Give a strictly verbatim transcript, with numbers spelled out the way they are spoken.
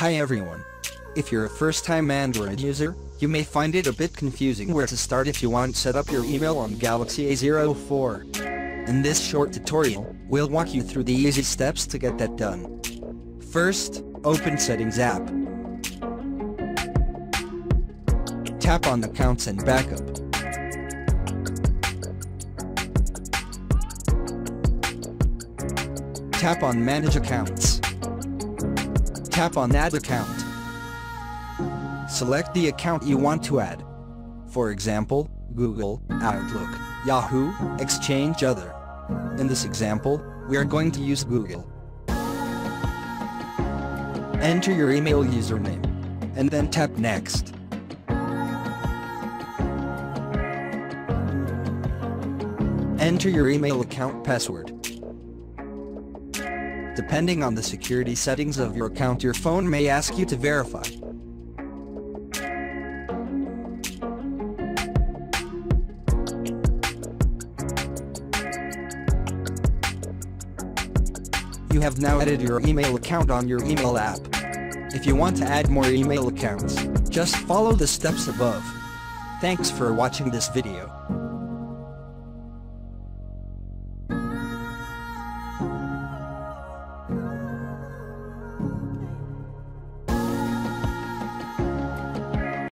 Hi everyone. If you're a first-time Android user, you may find it a bit confusing where to start if you want to set up your email on Galaxy A zero four. In this short tutorial, we'll walk you through the easy steps to get that done. First, open Settings app. Tap on Accounts and Backup. Tap on Manage Accounts. Tap on Add Account. Select the account you want to add. For example, Google, Outlook, Yahoo, Exchange Other. In this example, we are going to use Google. Enter your email username, and then tap Next. Enter your email account password. Depending on the security settings of your account, your phone may ask you to verify. You have now added your email account on your email app. If you want to add more email accounts, just follow the steps above. Thanks for watching this video.